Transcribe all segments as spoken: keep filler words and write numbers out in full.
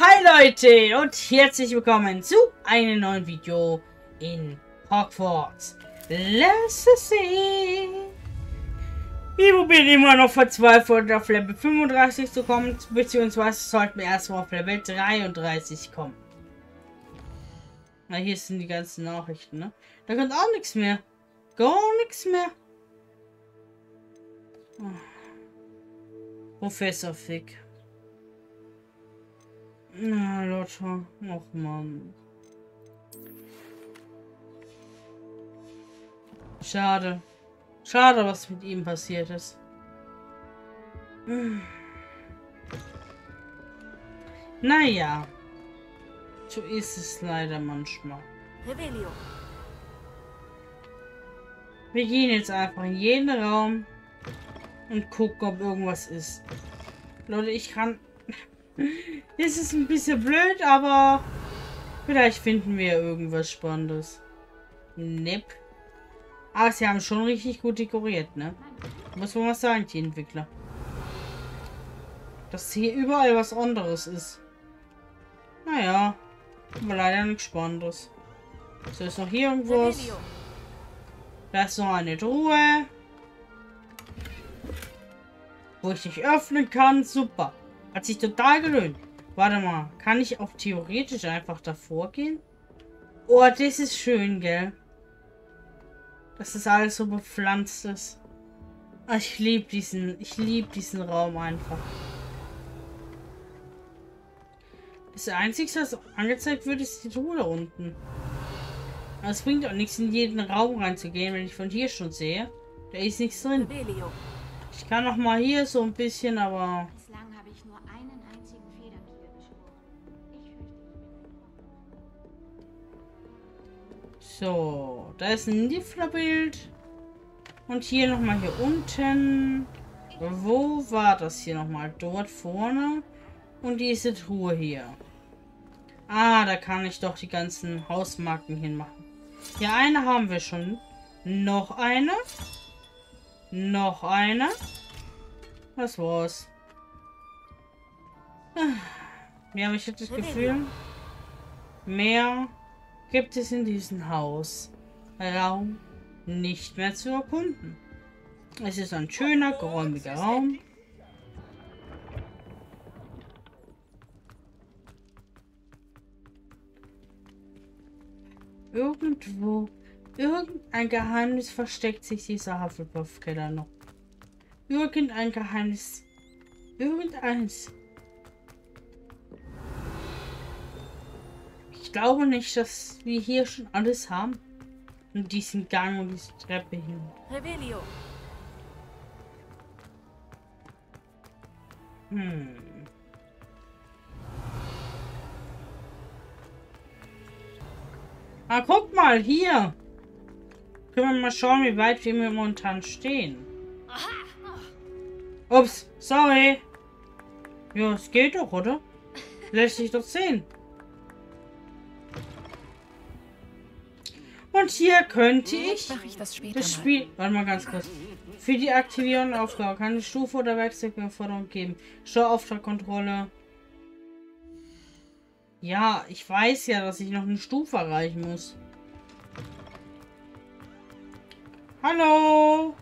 Hi Leute und herzlich willkommen zu einem neuen Video in Hogwarts Legacy. Wir probieren immer noch verzweifelt auf Level fünfunddreißig zu kommen, beziehungsweise sollten wir erstmal auf Level dreiunddreißig kommen. Na, hier sind die ganzen Nachrichten, ne? Da kommt auch nichts mehr. Gar nichts mehr. Oh. Professor Fig. Na, Lotta. Och, Mann. Schade. Schade, was mit ihm passiert ist. Naja. So ist es leider manchmal. Revellio. Wir gehen jetzt einfach in jeden Raum und gucken, ob irgendwas ist. Leute, ich kann... Es ist ein bisschen blöd, aber vielleicht finden wir irgendwas Spannendes. Nep. Aber sie haben schon richtig gut dekoriert, ne? Muss man was sagen, die Entwickler. Dass hier überall was anderes ist. Naja, aber leider nichts Spannendes. So, ist noch hier irgendwas. Da ist noch eine Truhe. Wo ich nicht öffnen kann. Super. Hat sich total gelöhnt. Warte mal. Kann ich auch theoretisch einfach davor gehen? Oh, das ist schön, gell? Dass das alles so bepflanzt ist. Ach, ich liebe diesen, ich liebe diesen Raum einfach. Das Einzige, was angezeigt wird, ist die Truhe da unten. Aber es bringt auch nichts, in jeden Raum reinzugehen, wenn ich von hier schon sehe. Da ist nichts drin. Ich kann noch mal hier so ein bisschen, aber... So, da ist ein Niffler-Bild. Und hier nochmal hier unten. Wo war das hier nochmal? Dort vorne. Und diese Truhe hier. Ah, da kann ich doch die ganzen Hausmarken hinmachen. Ja, eine haben wir schon. Noch eine. Noch eine. Das war's. Ja, aber ich habe das Gefühl, mehr... gibt es in diesem Haus Raum nicht mehr zu erkunden. Es ist ein schöner, geräumiger Raum. Irgendwo, irgendein Geheimnis versteckt sich dieser Hufflepuff-Keller noch. Irgendein Geheimnis, irgendeins. Ich glaube nicht, dass wir hier schon alles haben. Und diesen Gang und diese Treppe hin. Revellio. Hm. Ah, guck mal, hier. Können wir mal schauen, wie weit wir momentan stehen. Ups, sorry. Ja, es geht doch, oder? Lässt sich doch sehen. Und hier könnte ich, ich das, das Spiel... Mal. Warte mal ganz kurz. Für die Aktivierung und Aufgabe keine Stufe oder Werkzeugbeförderung geben. Steuerauftragkontrolle. Ja, ich weiß ja, dass ich noch eine Stufe erreichen muss. Hallo!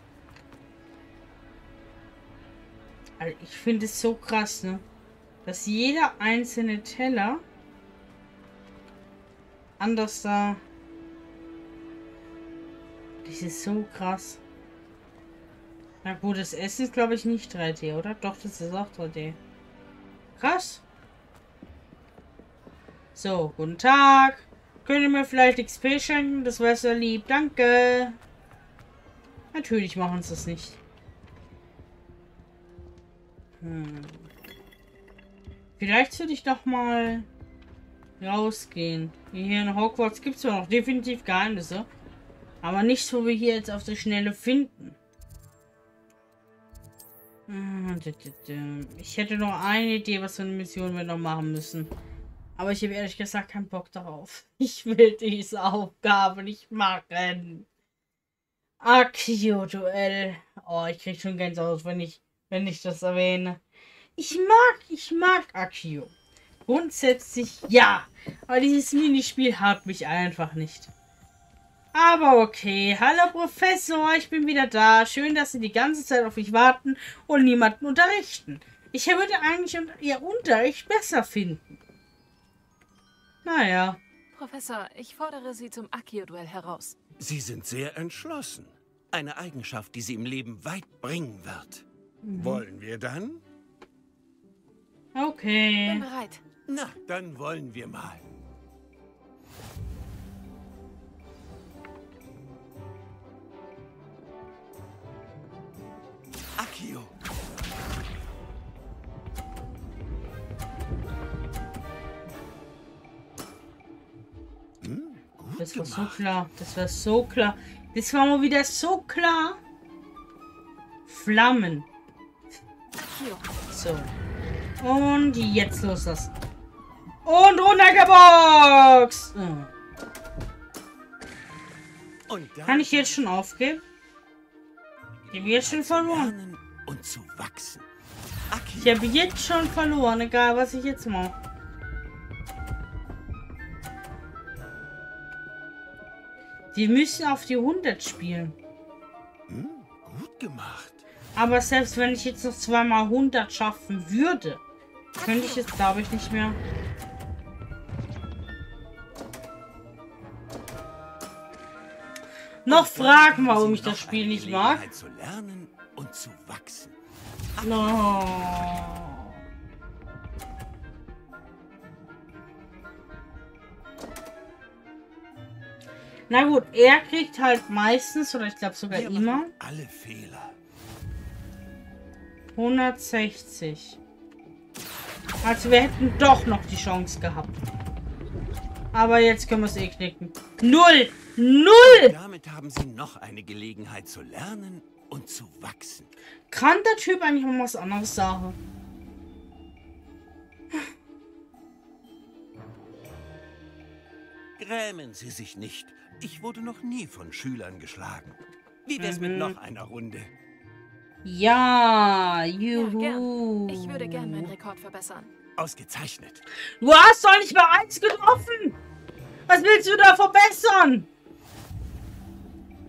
Also ich finde es so krass, ne? Dass jeder einzelne Teller anders da... Das ist so krass. Na gut, das Essen ist, glaube ich, nicht drei D, oder? Doch, das ist auch drei D. Krass. So, guten Tag. Könnt ihr mir vielleicht X P schenken? Das wäre so lieb. Danke. Natürlich machen sie das nicht. Hm. Vielleicht würde ich doch mal rausgehen. Hier in Hogwarts gibt es ja noch definitiv Geheimnisse. Aber nichts, wo wir hier jetzt auf der Schnelle finden. Ich hätte noch eine Idee, was für eine Mission wir noch machen müssen. Aber ich habe ehrlich gesagt keinen Bock darauf. Ich will diese Aufgabe nicht machen. Accio-Duell. Oh, ich kriege schon Gänsehaut, wenn ich, wenn ich das erwähne. Ich mag, ich mag Accio. Grundsätzlich ja. Aber dieses Minispiel haut mich einfach nicht. Aber okay, hallo Professor, ich bin wieder da. Schön, dass Sie die ganze Zeit auf mich warten und niemanden unterrichten. Ich würde eigentlich Ihr Unterricht besser finden. Naja. Professor, ich fordere Sie zum Accio-Duell heraus. Sie sind sehr entschlossen. Eine Eigenschaft, die Sie im Leben weit bringen wird. Mhm. Wollen wir dann? Okay. Bin bereit. Na, dann wollen wir mal. Accio. Hm, gut das war gemacht. So klar. Das war so klar. Das war mal wieder so klar. Flammen. Accio. So. Und jetzt los das. Und runtergeboxt! Oh. Kann ich jetzt schon aufgeben? Ich habe jetzt schon verloren. Und zu wachsen. Ich habe jetzt schon verloren, egal was ich jetzt mache. Die müssen auf die hundert spielen. Hm, gut gemacht. Aber selbst wenn ich jetzt noch zweimal hundert schaffen würde, könnte ich jetzt glaube ich nicht mehr. Noch fragen, warum ich das Spiel nicht mag. Zu lernen und zu wachsen. No. Na gut, er kriegt halt meistens, oder ich glaube sogar Wir immer, alle Fehler. hundertsechzig. Also wir hätten doch noch die Chance gehabt. Aber jetzt können wir es eh knicken. Null! Null! Und damit haben sie noch eine Gelegenheit zu lernen und zu wachsen. Kann der Typ eigentlich mal was anderes sagen? Grämen Sie sich nicht. Ich wurde noch nie von Schülern geschlagen. Wie wär's mhm. mit noch einer Runde? Ja, juhu. Ja, gern. Ich würde gern meinen Rekord verbessern. Ausgezeichnet. Du hast doch nicht mal eins getroffen. Was willst du da verbessern?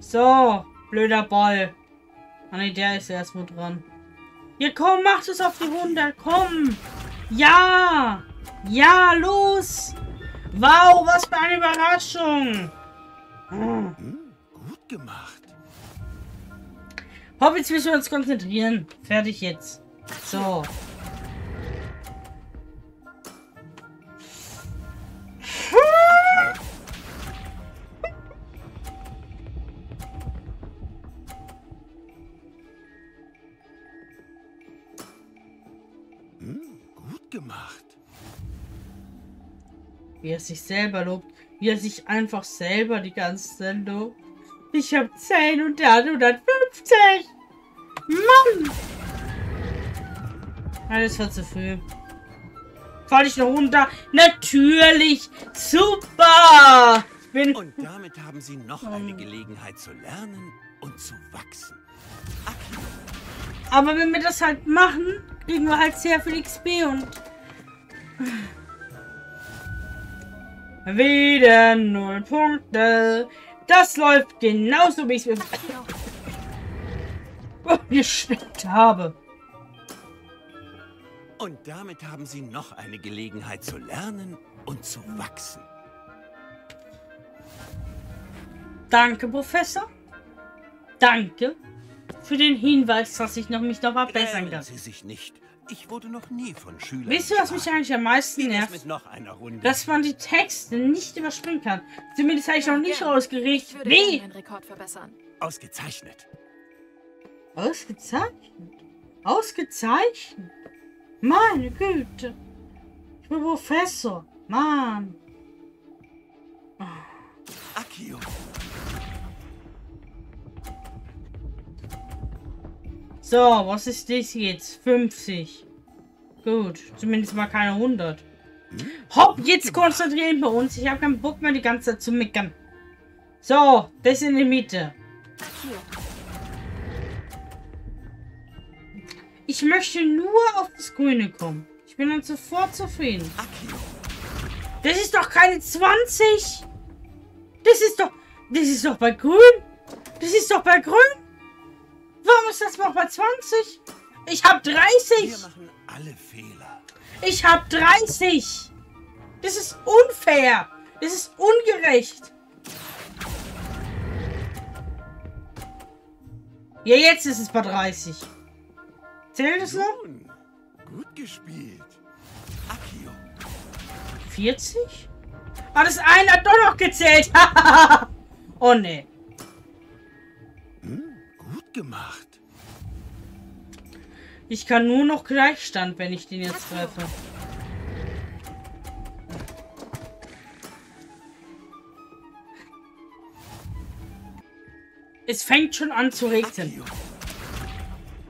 So, blöder Ball. Ah ne, der ist erstmal dran. Ja, komm, mach das auf die hundert. Komm. Ja. Ja, los. Wow, was für eine Überraschung. Hm. Hm, gut gemacht. Hopp, jetzt müssen wir uns konzentrieren. Fertig jetzt. So. Wie er sich selber lobt. Wie er sich einfach selber die ganze Zeit lobt. Ich habe zehn und der hat hundertfünfzig. Mann! Alles war zu früh. Fall ich noch runter? Natürlich! Super! Ich bin und damit haben sie noch oh. eine Gelegenheit zu lernen und zu wachsen. Accio. Aber wenn wir das halt machen, kriegen wir halt sehr viel X P und... Wieder null Punkte. Das läuft genauso, wie ich es mir geschnappt habe. Und damit haben sie noch eine Gelegenheit zu lernen und zu wachsen. Danke, Professor. Danke für den Hinweis, dass ich noch mich noch verbessern kann. Sie sich nicht. Ich wurde noch nie von Schülern. Wisst ihr, was mich eigentlich am meisten nervt? Dass man die Texte nicht überspringen kann. Zumindest habe ich noch nicht rausgeregt. Wie? Ausgezeichnet. Ausgezeichnet? Ausgezeichnet? Meine Güte. Ich bin Professor. Mann. Oh. Accio. So, was ist das jetzt? fünfzig. Gut, zumindest mal keine hundert. Hopp, jetzt konzentrieren wir uns. Ich habe keinen Bock mehr die ganze Zeit zu meckern. So, das in die Mitte. Ich möchte nur auf das Grüne kommen. Ich bin dann sofort zufrieden. Das ist doch keine zwanzig. Das ist doch... Das ist doch bei grün. Das ist doch bei grün. Warum ist das noch bei zwanzig? Ich hab dreißig. Wir machen alle Fehler. Ich hab dreißig. Das ist unfair. Das ist ungerecht. Ja, jetzt ist es bei dreißig. Zählt es noch? Gut gespielt. Accio. vierzig? Ah, das eine hat doch noch gezählt. Oh, ne. Hm, gut gemacht. Ich kann nur noch Gleichstand, wenn ich den jetzt treffe. Es fängt schon an zu regnen.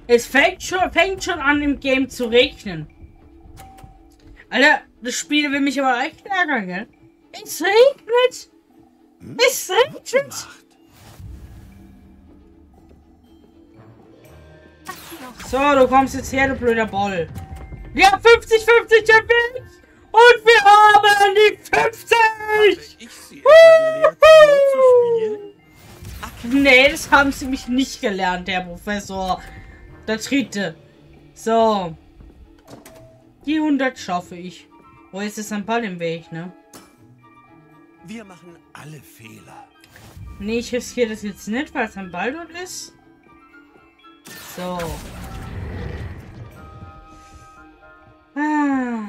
Es fängt schon, fängt schon an im Game zu regnen. Alter, das Spiel will mich aber echt ärgern, gell? Es regnet! Es regnet! So, du kommst jetzt her, du blöder Boll. Wir haben fünfzig fünfzig Champions! Und wir haben die fünfzig! Nee, das haben sie mich nicht gelernt, Herr Professor. Der dritte. So. Die hundert schaffe ich. Oh, jetzt ist ein Ball im Weg, ne? Wir machen alle Fehler. Nee, ich riskiere das jetzt nicht, weil es ein Ball dort ist. So. Ah.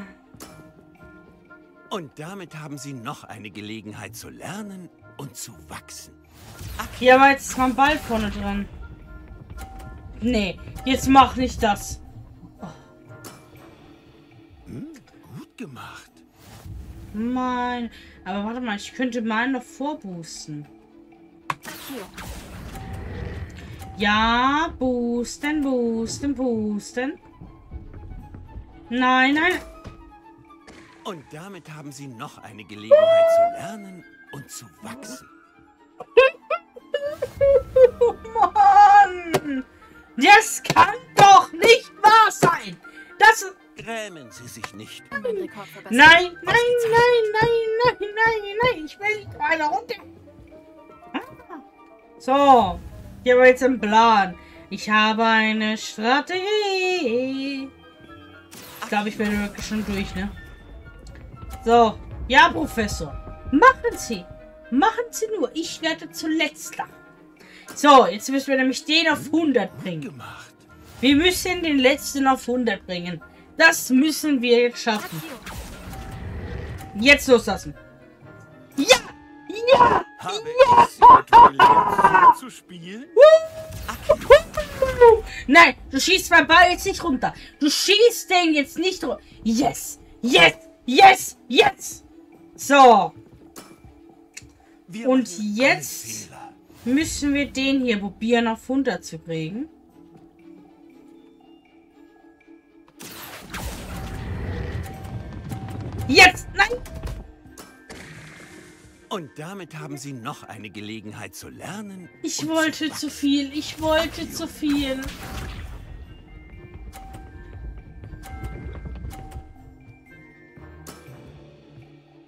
Und damit haben sie noch eine Gelegenheit zu lernen und zu wachsen. Ach, hier war jetzt ein Ball vorne dran. Nee, jetzt mach nicht das. Oh. Hm, gut gemacht. Mein. Aber warte mal, ich könnte meinen noch vorboosten. Ja, boosten, boosten, boosten. Nein, nein. Und damit haben sie noch eine Gelegenheit zu lernen und zu wachsen. Oh Mann! Das kann doch nicht wahr sein! Das... Grämen Sie sich nicht. Nein, nein, nein, nein, nein, nein, nein, nein. Ich will nicht eine Runde. Ah. So. Ich habe jetzt einen Plan. Ich habe eine Strategie. Ich glaube, ich bin wirklich schon durch, ne? So. Ja, Professor. Machen Sie. Machen Sie nur. Ich werde zuletzt lachen. So, jetzt müssen wir nämlich den auf hundert bringen. Wir müssen den letzten auf hundert bringen. Das müssen wir jetzt schaffen. Jetzt loslassen. Ja! Ja! Ja! Zu spielen? Nein, du schießt meinen Ball jetzt nicht runter. Du schießt den jetzt nicht runter. Yes! Yes! Yes! Yes! So. Und jetzt müssen wir den hier probieren auf hundert zu kriegen. Jetzt! Nein! Und damit haben sie noch eine Gelegenheit zu lernen. Ich wollte zu viel. Ich wollte zu viel.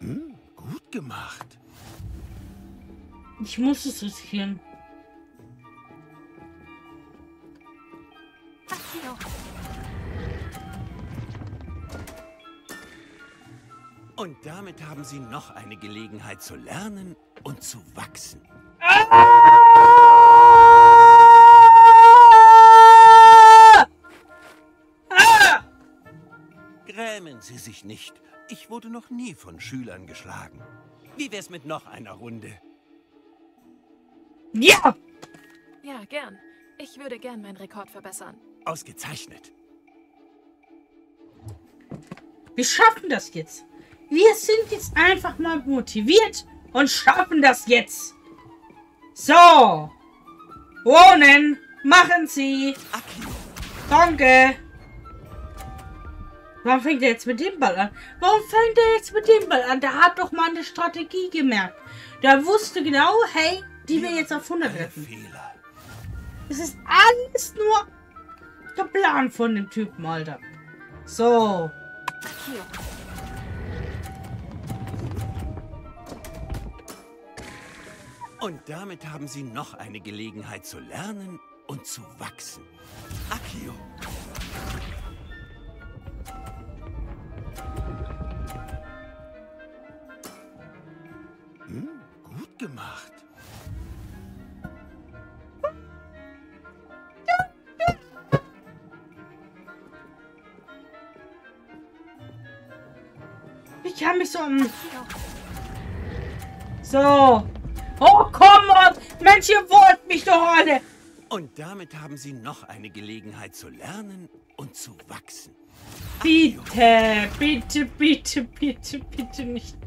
Hm, gut gemacht. Ich muss es riskieren. Und damit haben sie noch eine Gelegenheit zu lernen und zu wachsen. Ah! Ah! Grämen Sie sich nicht. Ich wurde noch nie von Schülern geschlagen. Wie wär's mit noch einer Runde? Ja! Ja, gern. Ich würde gern meinen Rekord verbessern. Ausgezeichnet. Wir schaffen das jetzt. Wir sind jetzt einfach mal motiviert und schaffen das jetzt. So. Wohnen. Machen Sie. Danke. Warum fängt er jetzt mit dem Ball an? Warum fängt er jetzt mit dem Ball an? Der hat doch mal eine Strategie gemerkt. Der wusste genau, hey, die wir jetzt auf hundert retten. Es ist alles nur geplant von dem Typen, Alter. So. Accio. Und damit haben Sie noch eine Gelegenheit zu lernen und zu wachsen. Accio. Hm, gut gemacht. Ich habe mich so... So. Oh, komm on! Mensch, ihr wollt mich doch alle! Und damit haben Sie noch eine Gelegenheit zu lernen und zu wachsen. Bitte, bitte, bitte, bitte, bitte nicht.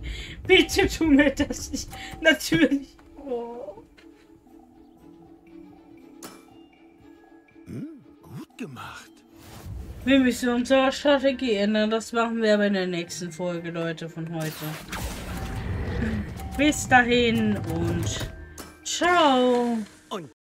Bitte tu mir das nicht. Natürlich. Oh. Hm, gut gemacht. Wir müssen unsere Strategie ändern. Das machen wir aber in der nächsten Folge, Leute, von heute. Bis dahin und ciao.